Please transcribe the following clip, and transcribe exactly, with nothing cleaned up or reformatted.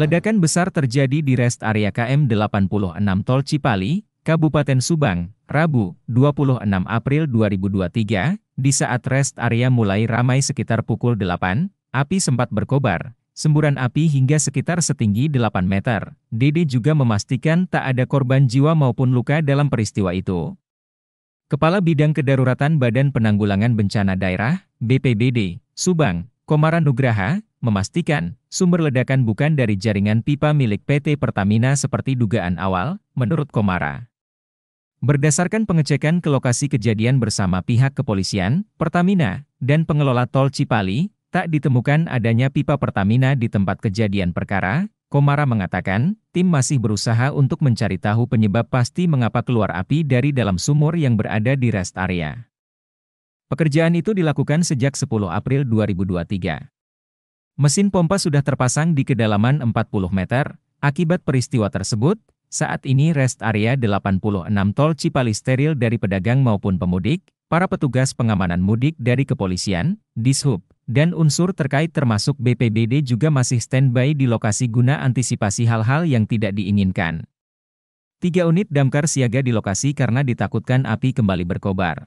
Ledakan besar terjadi di rest area K M delapan puluh enam Tol Cipali, Kabupaten Subang, Rabu, dua puluh enam April dua ribu dua puluh tiga, di saat rest area mulai ramai sekitar pukul delapan, api sempat berkobar. Semburan api hingga sekitar setinggi delapan meter. Dede juga memastikan tak ada korban jiwa maupun luka dalam peristiwa itu. Kepala Bidang Kedaruratan Badan Penanggulangan Bencana Daerah, B P B D, Subang, Komara Nugraha, memastikan sumber ledakan bukan dari jaringan pipa milik P T Pertamina seperti dugaan awal, menurut Komara. Berdasarkan pengecekan ke lokasi kejadian bersama pihak kepolisian, Pertamina, dan pengelola Tol Cipali, tak ditemukan adanya pipa Pertamina di tempat kejadian perkara. Komara mengatakan, tim masih berusaha untuk mencari tahu penyebab pasti mengapa keluar api dari dalam sumur yang berada di rest area. Pekerjaan itu dilakukan sejak sepuluh April dua ribu dua puluh tiga. Mesin pompa sudah terpasang di kedalaman empat puluh meter. Akibat peristiwa tersebut, saat ini rest area delapan puluh enam Tol Cipali steril dari pedagang maupun pemudik. Para petugas pengamanan mudik dari kepolisian, Dishub, dan unsur terkait termasuk B P B D juga masih standby di lokasi guna antisipasi hal-hal yang tidak diinginkan. Tiga unit damkar siaga di lokasi karena ditakutkan api kembali berkobar.